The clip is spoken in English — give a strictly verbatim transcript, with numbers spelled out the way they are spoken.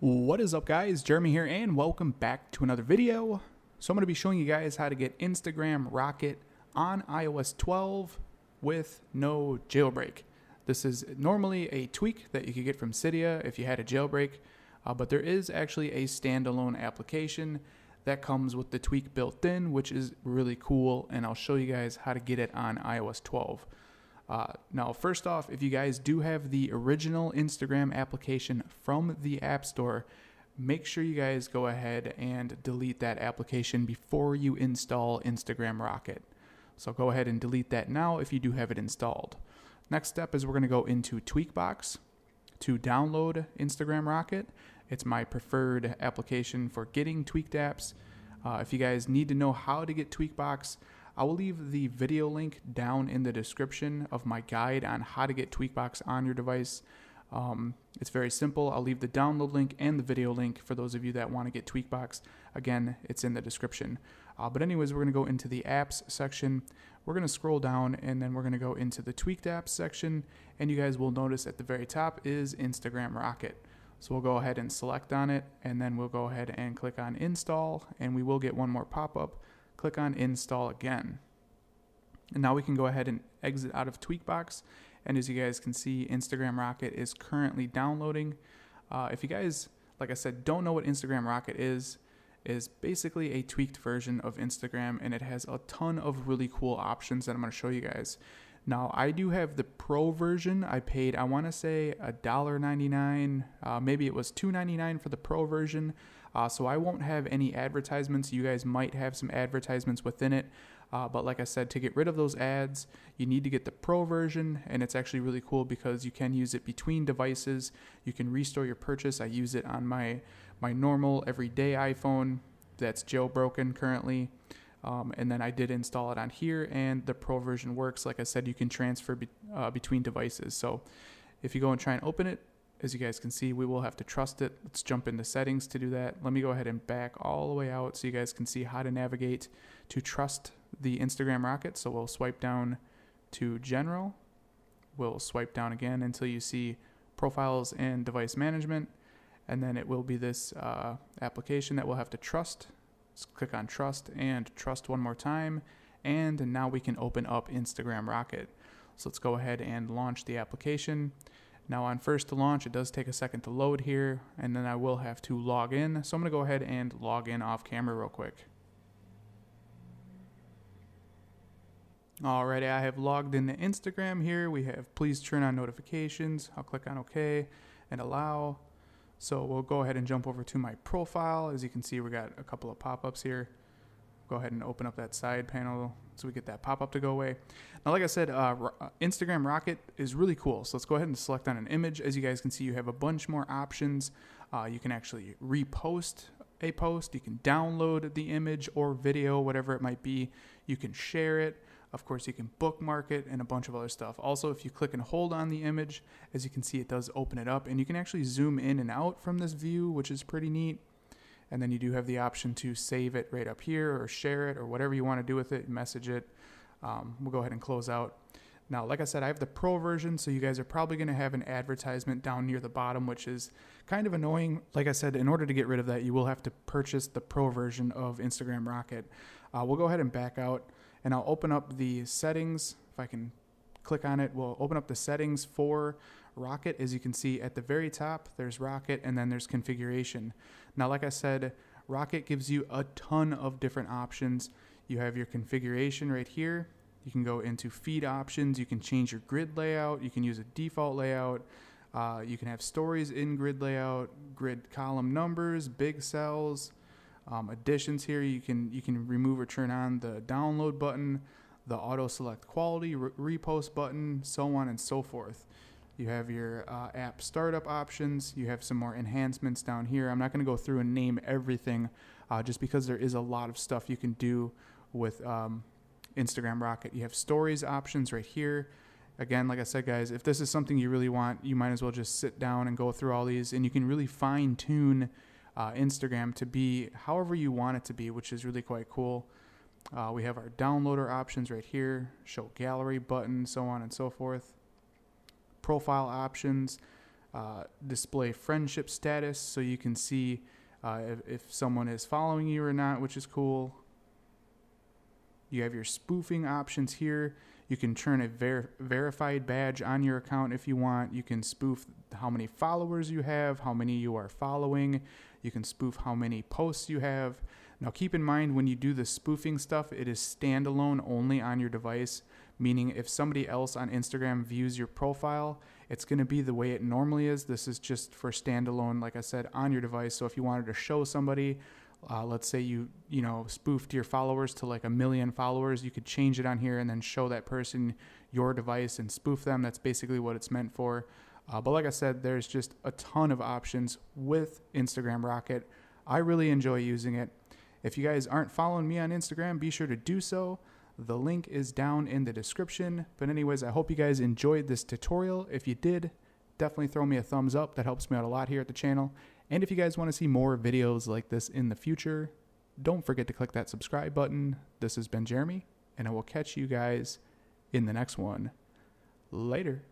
What is up, guys? Jeremy here, and welcome back to another video. So I'm going to be showing you guys how to get Instagram Rocket on i O S twelve with no jailbreak. This is normally a tweak that you could get from Cydia if you had a jailbreak, uh, but there is actually a standalone application that comes with the tweak built in, which is really cool, and I'll show you guys how to get it on i O S twelve. Uh, now, first off, if you guys do have the original Instagram application from the App Store, make sure you guys go ahead and delete that application before you install Instagram Rocket. So go ahead and delete that now if you do have it installed. Next step is we're going to go into Tweakbox to download Instagram Rocket. It's my preferred application for getting tweaked apps. Uh, if you guys need to know how to get Tweakbox, I will leave the video link down in the description of my guide on how to get Tweakbox on your device. Um, it's very simple. I'll leave the download link and the video link for those of you that want to get Tweakbox. Again, it's in the description. Uh, but anyways, we're going to go into the apps section. We're going to scroll down, and then we're going to go into the tweaked apps section. And you guys will notice at the very top is Instagram Rocket. So we'll go ahead and select on it, and then we'll go ahead and click on install, and we will get one more pop-up. Click on install again. And now we can go ahead and exit out of Tweakbox. And as you guys can see, Instagram Rocket is currently downloading. Uh, if you guys, like I said, don't know what Instagram Rocket is, is basically a tweaked version of Instagram, and it has a ton of really cool options that I'm gonna show you guys. Now, I do have the pro version. I paid, I wanna say a dollar ninety-nine, uh, maybe it was two ninety-nine for the pro version. Uh, so I won't have any advertisements. You guys might have some advertisements within it. Uh, but like I said, to get rid of those ads, you need to get the pro version. And it's actually really cool because you can use it between devices. You can restore your purchase. I use it on my, my normal everyday iPhone that's jailbroken currently. Um, and then I did install it on here, and the pro version works. Like I said, you can transfer be, uh, between devices. So if you go and try and open it, as you guys can see, we will have to trust it. Let's jump into settings to do that. Let me go ahead and back all the way out so you guys can see how to navigate to trust the Instagram Rocket. So we'll swipe down to general. We'll swipe down again until you see profiles and device management. And then it will be this uh, application that we'll have to trust. Let's click on trust and trust one more time. And now we can open up Instagram Rocket. So let's go ahead and launch the application. Now on first to launch, it does take a second to load here, and then I will have to log in. So I'm gonna go ahead and log in off camera real quick. Alrighty, I have logged into Instagram here. We have please turn on notifications. I'll click on okay and allow. So we'll go ahead and jump over to my profile. As you can see, we got a couple of pop-ups here. Go ahead and open up that side panel so we get that pop-up to go away. Now, like I said, uh, Instagram Rocket is really cool. So let's go ahead and select on an image. As you guys can see, you have a bunch more options. Uh, you can actually repost a post. You can download the image or video, whatever it might be. You can share it. Of course, you can bookmark it and a bunch of other stuff. Also, if you click and hold on the image, as you can see, it does open it up. And you can actually zoom in and out from this view, which is pretty neat. And then you do have the option to save it right up here, or share it, or whatever you want to do with it, message it. Um, we'll go ahead and close out. Now, like I said, I have the pro version, so you guys are probably going to have an advertisement down near the bottom, which is kind of annoying. Like I said, in order to get rid of that, you will have to purchase the pro version of Instagram Rocket. Uh, we'll go ahead and back out, and I'll open up the settings. If I can click on it, we'll open up the settings for Rocket. As you can see at the very top, there's Rocket, and then there's configuration. Now, like I said, Rocket gives you a ton of different options. You have your configuration right here. You can go into feed options. You can change your grid layout. You can use a default layout. Uh, you can have stories in grid layout, grid column numbers, big cells, um, additions here. You can, you can remove or turn on the download button, the auto select quality, re repost button, so on and so forth. You have your uh, app startup options. You have some more enhancements down here. I'm not going to go through and name everything uh, just because there is a lot of stuff you can do with um, Instagram Rocket. You have stories options right here. Again, like I said, guys, if this is something you really want, you might as well just sit down and go through all these, and you can really fine tune uh, Instagram to be however you want it to be, which is really quite cool. Uh, we have our downloader options right here, show gallery button, so on and so forth. Profile options, uh, display friendship status, so you can see uh, if, if someone is following you or not, which is cool. You have your spoofing options here. You can turn a ver verified badge on your account if you want. You can spoof how many followers you have, how many you are following. You can spoof how many posts you have. Now keep in mind, when you do the spoofing stuff, it is standalone only on your device, meaning if somebody else on Instagram views your profile, it's gonna be the way it normally is. This is just for standalone, like I said, on your device. So if you wanted to show somebody, Uh, let's say you, you know, spoofed your followers to like a million followers, you could change it on here and then show that person your device and spoof them. That's basically what it's meant for. Uh, but like I said, there's just a ton of options with Instagram Rocket. I really enjoy using it. If you guys aren't following me on Instagram, be sure to do so. The link is down in the description. But anyways, I hope you guys enjoyed this tutorial. If you did, definitely throw me a thumbs up. That helps me out a lot here at the channel. And if you guys want to see more videos like this in the future, don't forget to click that subscribe button. This has been Jeremy, and I will catch you guys in the next one. Later.